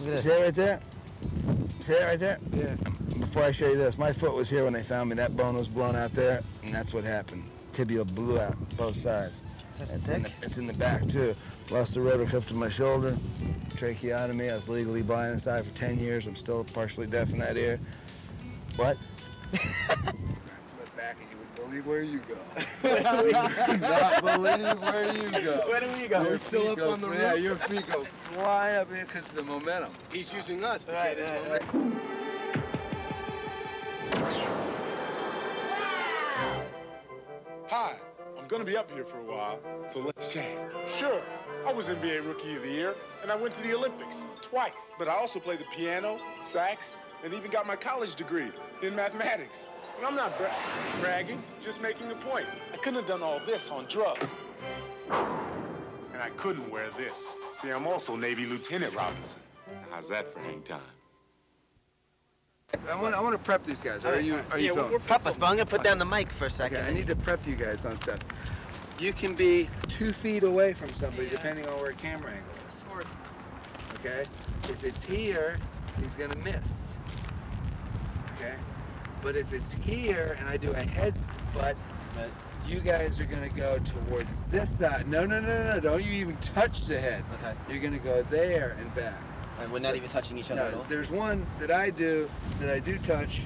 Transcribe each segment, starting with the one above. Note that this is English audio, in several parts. Look at this. See that right there? See that right there? Yeah. Before I show you this, my foot was here when they found me. That bone was blown out there, and that's what happened. Tibia blew out both sides. That's sick. It's in the back, too. Lost the rotator cuff to my shoulder, tracheotomy. I was legally blind inside for 10 years. I'm still partially deaf in that ear. But back and you would believe where you go. Not believe where you go. Where do we go? We're still up on the roof. Yeah, your feet go fly up here because of the momentum. He's using us to get his momentum. Hi, I'm going to be up here for a while, so let's chat. Sure, I was NBA Rookie of the Year, and I went to the Olympics twice. But I also played the piano, sax, and even got my college degree in mathematics. And I'm not bragging, just making a point. I couldn't have done all this on drugs. And I couldn't wear this. See, I'm also Navy Lieutenant Robinson. Now, how's that for hang time? I want to prep these guys. Are you going? We're prepping. But I'm going to put down the mic for a second. Okay, I need to prep you guys on stuff. You can be 2 feet away from somebody, depending on where camera angle is. Okay? If it's here, he's going to miss. Okay? But if it's here, and I do a headbutt, you guys are going to go towards this side. No, no, no, no. Don't you even touch the head. Okay. You're going to go there and back. And we're not even touching each other at all? There's one that I do touch,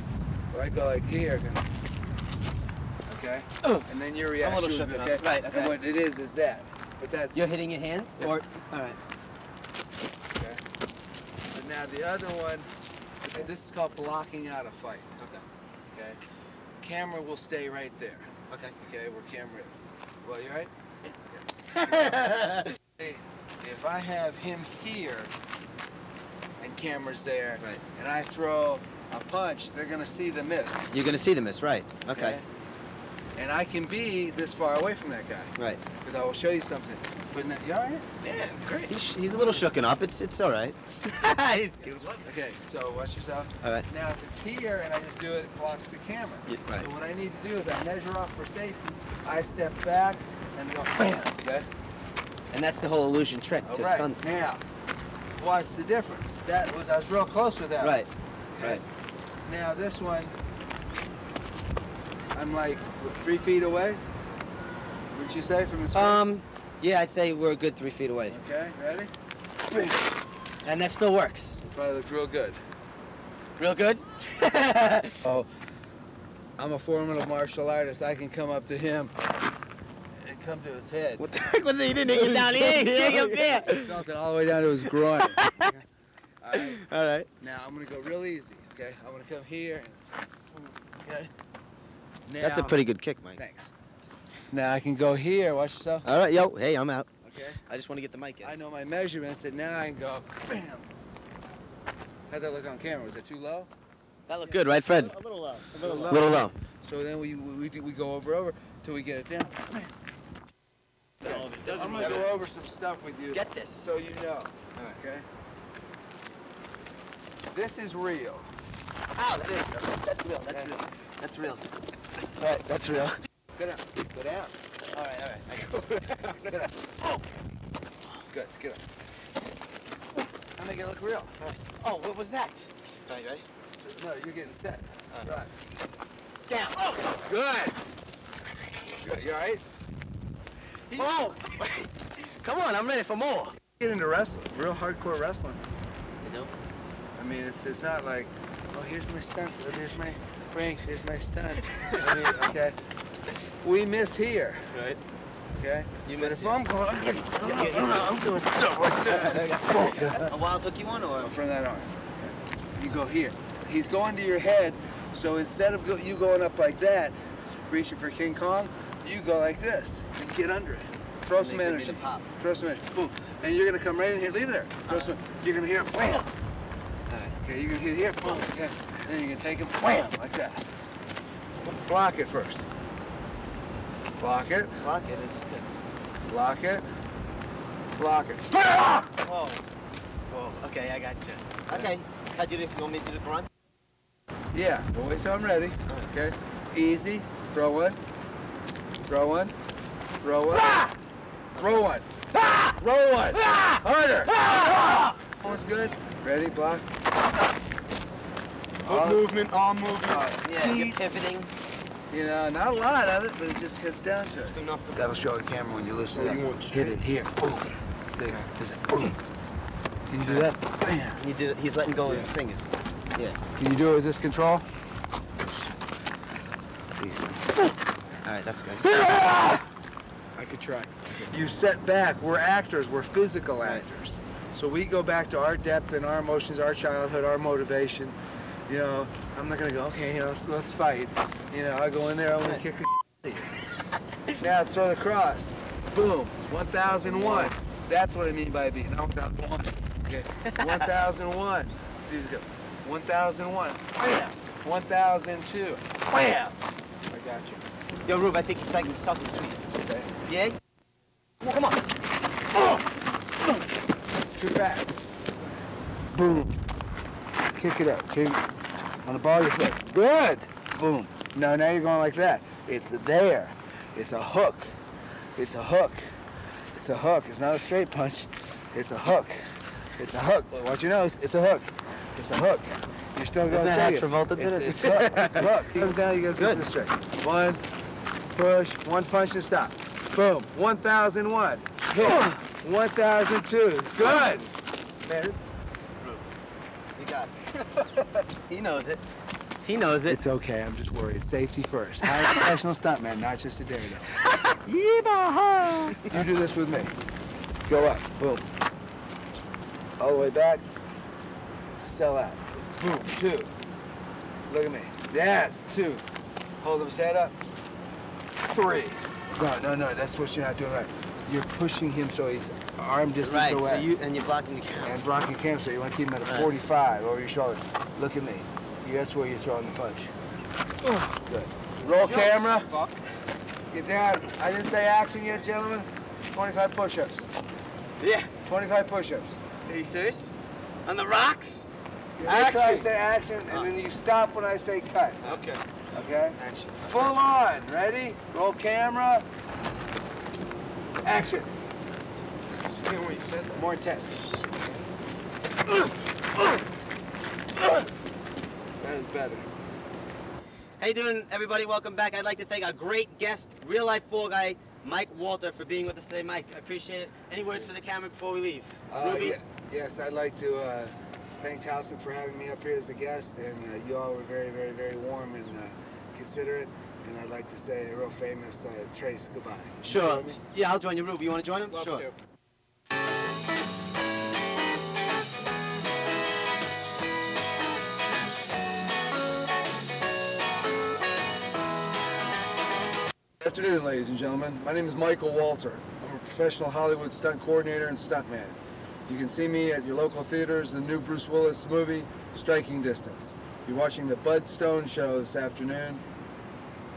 where I go like here, okay? And then your reaction is okay? Right, okay. And what it is that. But that's... You're hitting your hands? Yeah. Or... All right. Okay. But now the other one, this is called blocking out a fight. Okay. Okay? Camera will stay right there. Okay. Okay, where camera is. Well, you all right? Yeah. Okay. If I have him here, and camera's there, right, and I throw a punch, they're gonna see the miss. You're gonna see the miss, right? Okay. And I can be this far away from that guy, right? Because I will show you something. But now, you all right? Yeah, great. He's a little shooken up. It's all right. He's good. Okay, so watch yourself. All right. Now if it's here and I just do it, it blocks the camera. Yeah, right. So what I need to do is I measure off for safety. I step back and go bam. Okay. And that's the whole illusion trick to stun. Now, watch the difference. That was, I was real close with that. Right, okay. Right. Now this one, I'm like 3 feet away. Would you say from the screen? Yeah, I'd say we're a good 3 feet away. Okay, ready? And that still works. It probably looked real good. Real good? Oh, I'm a formidable martial artist. I can come up to him. Come to his head. What the heck was he? He didn't hit you down here. He hit you up there. He felt it all the way down to his groin. Okay. All right. All right. Now I'm gonna go real easy. Okay. I'm gonna come here. Okay. Now, that's a pretty good kick, Mike. Thanks. Now I can go here. Watch yourself. All right, yo. Hey, I'm out. Okay. I just want to get the mic in. I know my measurements, and now I can go. Bam. How'd that look on camera? Was it too low? That looked good, right, Fred? A little low. A little low. So then we go over till we get it down. Bam. I'm going to go over some stuff with you. Get this. So you know. Okay? This is real. Ow! That's real. That's real. That's real. All right. That's real. Go down. Go down. All right. All right. I go down. Oh! Good. Get up. I make it look real. Right. Oh, what was that? All right, ready? No, you're getting set. All right. Down. Oh! Good. Good. You all right? Oh! Come on, I'm ready for more. Get into wrestling, real hardcore wrestling. You know? I mean, it's not like, oh, here's my stunt, here's my prank, here's my stunt. I mean, okay. We miss here. Right. Okay? You miss here. But if I'm going, I'm doing stuff like that. A wild hook you want, or? From that arm. You go here. He's going to your head, so instead of you going up like that, reaching for King Kong, you go like this and get under it. Throw some energy. Pop. Throw some energy. Boom. And you're going to come right in here. Leave it there. Throw some. You're going to hear it. Wham. Okay, you're going to hit here. Boom. Okay. And then you're going to take it. Wham. Like that. Block it first. Block it. Block it. I just did. Block it. Block it. Whoa. Whoa. Okay, I got you. Okay. How'd you do it? You want me to do the grunt? Yeah. Well, wait till I'm ready. Okay. Easy. Throw one. Throw one, throw one, ah! Throw one, ah! Throw one, ah! Harder, ah! Almost good. Ready, block. All movement. Yeah, you're pivoting. You know, not a lot of it, but it just cuts down to it. That'll show the camera when you listen up. Hit it here. Boom. Okay. Boom. Can you do that? Bam. Can you do it? He's letting go of his fingers. Yeah. Can you do it with this control? Please. All right, that's good. I could try. You set back. We're actors. We're physical actors. So we go back to our depth and our emotions, our childhood, our motivation. You know, I'm not gonna go, okay, you know, so let's fight. You know, I go in there, I'm gonna kick the shit out of you. Now throw the cross. Boom. 1001. That's what I mean by beating. Not 1001. Okay. 1001. Dude, go. 1001. Bam. 1002. Bam. I got you. Yo, Rube, I think he's taking something sweet. Okay. Yeah? Well, come on. Too fast. Boom. Kick it up. Kick on the ball of your foot. Good. Boom. No, now you're going like that. It's there. It's a hook. It's a hook. It's a hook. It's not a straight punch. It's a hook. It's a hook. Watch your nose. It's a hook. It's a hook. You're still going to take it. Travolta did it. It's a hook. It's a hook. Comes down. You guys go this straight. One push. One punch and stop. Boom. 1001. Hit. 1002. Good. Man. You got it. He knows it. He knows it. It's okay. I'm just worried. Safety first. I'm a professional stuntman, not just a daredevil. Yee-bah-ha! You do this with me. Go up. Boom. All the way back. Sell out. Boom. Two. Look at me. That's two. Hold his head up. Three. No. That's what you're not doing right. You're pushing him so he's arm distance away. Right, so you're blocking the camera. And blocking the camera, so you want to keep him at a 45 over your shoulder. Look at me. That's where you're throwing the punch. Good. Roll camera. Get down. I didn't say action yet, gentlemen. 25 push-ups. Yeah. 25 push-ups. Are you serious? On the rocks? Action. I say action, and then you stop when I say cut. Okay. Okay? Action. Full on. Ready? Roll camera. Action. More tense. That is better. How you doing, everybody? Welcome back. I'd like to thank our great guest, real-life fall guy, Mike Walters, for being with us today. Mike, I appreciate it. Any words for the camera before we leave? Ruby? Yes, I'd like to thank Towson for having me up here as a guest, and you all were very, very, very warm and considerate. And I'd like to say a real famous Trace goodbye. Sure. You know, yeah, I'll join you, Ruby. You want to join him? Love sure. To. Good afternoon, ladies and gentlemen. My name is Michael Walters. I'm a professional Hollywood stunt coordinator and stuntman. You can see me at your local theaters in the new Bruce Willis movie, Striking Distance. You're watching the Bud Stone show this afternoon.